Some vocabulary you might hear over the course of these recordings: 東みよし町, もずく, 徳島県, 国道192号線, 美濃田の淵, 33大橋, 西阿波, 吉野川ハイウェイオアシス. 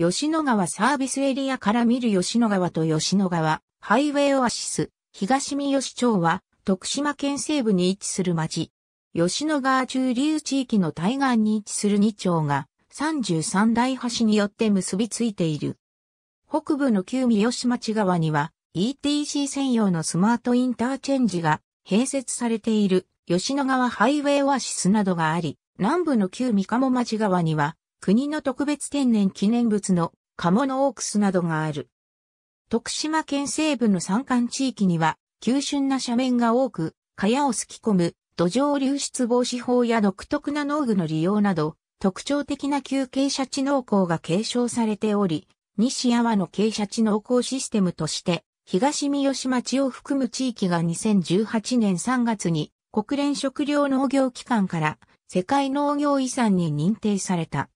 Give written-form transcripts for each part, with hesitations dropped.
吉野川サービスエリアから見る吉野川と吉野川ハイウェイオアシス、東みよし町は徳島県西部に位置する町。吉野川中流地域の対岸に位置する2町が33大橋によって結びついている。北部の旧三芳町側には ETC 専用のスマートインターチェンジが併設されている吉野川ハイウェイオアシスなどがあり、南部の旧三鴨町側には国の特別天然記念物の鴨のオークスなどがある。徳島県西部の山間地域には急峻な斜面が多く、茅をすき込む土壌流出防止法や独特な農具の利用など、特徴的な急傾斜地農耕が継承されており、西阿波の傾斜地農耕システムとして、東みよし町を含む地域が2018年3月に国連食糧農業機関から世界農業遺産に認定された。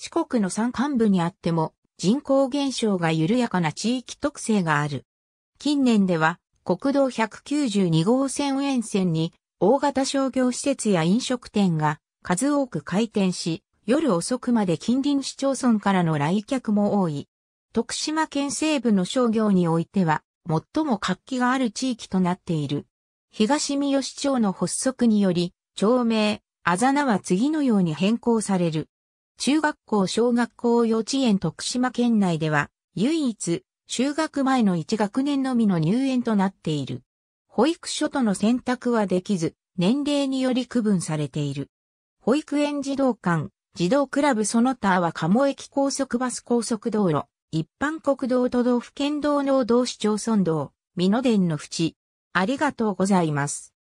四国の山間部にあっても人口減少が緩やかな地域特性がある。近年では国道192号線沿線に大型商業施設や飲食店が数多く開店し、夜遅くまで近隣市町村からの来客も多い。徳島県西部の商業においては最も活気がある地域となっている。東みよし町の発足により、町名、あざなは次のように変更される。中学校、小学校、幼稚園、徳島県内では唯一就学前の1学年のみの入園となっている。保育所との選択はできず、年齢により区分されている。保育園児童館、児童クラブその他は鴨駅高速バス高速道路、一般国道都道府県道農道市町村道、美濃田の淵。ありがとうございます。